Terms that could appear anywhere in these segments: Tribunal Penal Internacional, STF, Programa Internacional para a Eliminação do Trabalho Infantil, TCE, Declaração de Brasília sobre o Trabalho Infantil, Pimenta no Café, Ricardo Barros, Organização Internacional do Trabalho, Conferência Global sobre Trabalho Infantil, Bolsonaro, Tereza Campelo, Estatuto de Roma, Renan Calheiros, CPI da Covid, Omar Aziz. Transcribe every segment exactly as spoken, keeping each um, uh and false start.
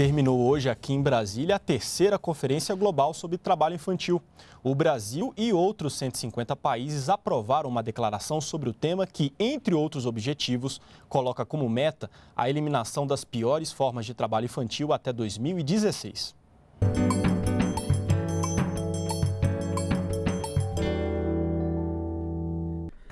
Terminou hoje aqui em Brasília a terceira Conferência Global sobre Trabalho Infantil. O Brasil e outros cento e cinquenta países aprovaram uma declaração sobre o tema que, entre outros objetivos, coloca como meta a eliminação das piores formas de trabalho infantil até dois mil e dezesseis.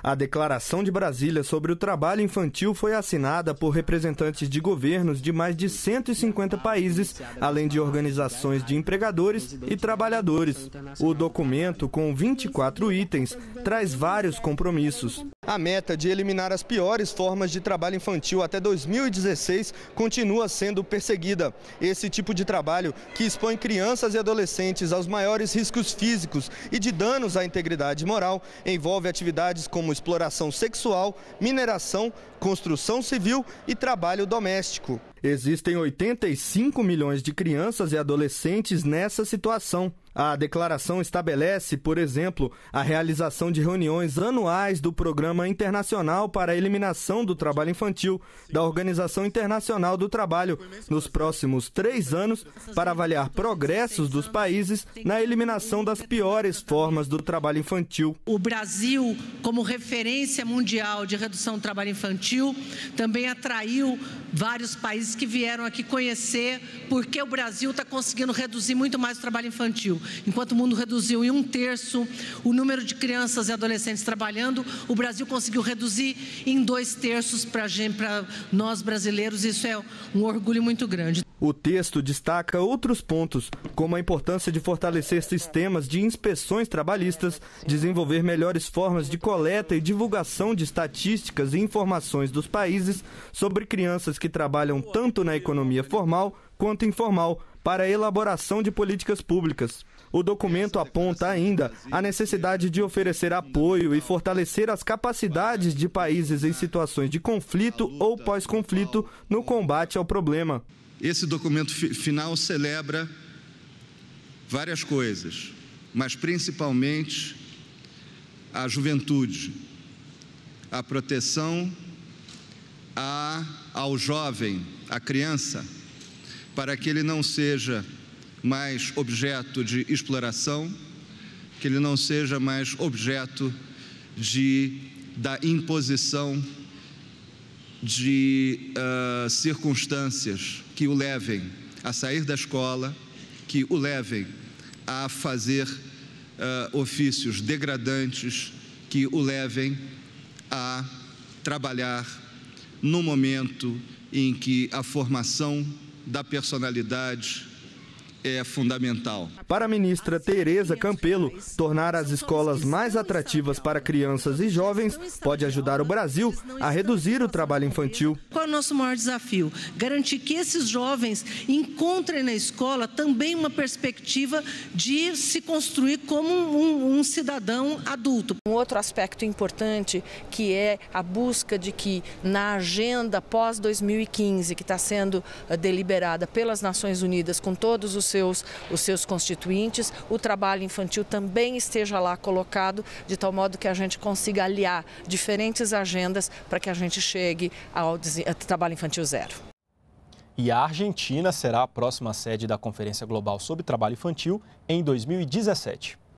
A Declaração de Brasília sobre o Trabalho Infantil foi assinada por representantes de governos de mais de cento e cinquenta países, além de organizações de empregadores e trabalhadores. O documento, com vinte e quatro itens, traz vários compromissos. A meta de eliminar as piores formas de trabalho infantil até dois mil e dezesseis continua sendo perseguida. Esse tipo de trabalho, que expõe crianças e adolescentes aos maiores riscos físicos e de danos à integridade moral, envolve atividades como exploração sexual, mineração, construção civil e trabalho doméstico. Existem oitenta e cinco milhões de crianças e adolescentes nessa situação. A declaração estabelece, por exemplo, a realização de reuniões anuais do Programa Internacional para a Eliminação do Trabalho Infantil, da Organização Internacional do Trabalho, nos próximos três anos, para avaliar progressos dos países na eliminação das piores formas do trabalho infantil. O Brasil, como referência mundial de redução do trabalho infantil, também atraiu vários países que vieram aqui conhecer porque o Brasil está conseguindo reduzir muito mais o trabalho infantil. Enquanto o mundo reduziu em um terço o número de crianças e adolescentes trabalhando, o Brasil conseguiu reduzir em dois terços para nós brasileiros. Isso é um orgulho muito grande. O texto destaca outros pontos, como a importância de fortalecer sistemas de inspeções trabalhistas, desenvolver melhores formas de coleta e divulgação de estatísticas e informações dos países sobre crianças que trabalham tanto na economia formal quanto informal, para a elaboração de políticas públicas. O documento aponta ainda a necessidade de oferecer apoio e fortalecer as capacidades de países em situações de conflito ou pós-conflito no combate ao problema. Esse documento final celebra várias coisas, mas principalmente a juventude, a proteção a, ao jovem, à criança, para que ele não seja mais objeto de exploração, que ele não seja mais objeto de, da imposição de uh, circunstâncias que o levem a sair da escola, que o levem a fazer uh, ofícios degradantes, que o levem a trabalhar no momento em que a formação da personalidade é fundamental. Para a ministra Tereza Campelo, tornar as escolas mais atrativas para crianças e jovens pode ajudar o Brasil a reduzir o trabalho infantil. Qual é o nosso maior desafio? Garantir que esses jovens encontrem na escola também uma perspectiva de se construir como um, um cidadão adulto. Um outro aspecto importante, que é a busca de que na agenda pós dois mil e quinze, que está sendo deliberada pelas Nações Unidas com todos os Seus, os seus constituintes, o trabalho infantil também esteja lá colocado, de tal modo que a gente consiga aliar diferentes agendas para que a gente chegue ao trabalho infantil zero. E a Argentina será a próxima sede da Conferência Global sobre Trabalho Infantil em dois mil e dezessete.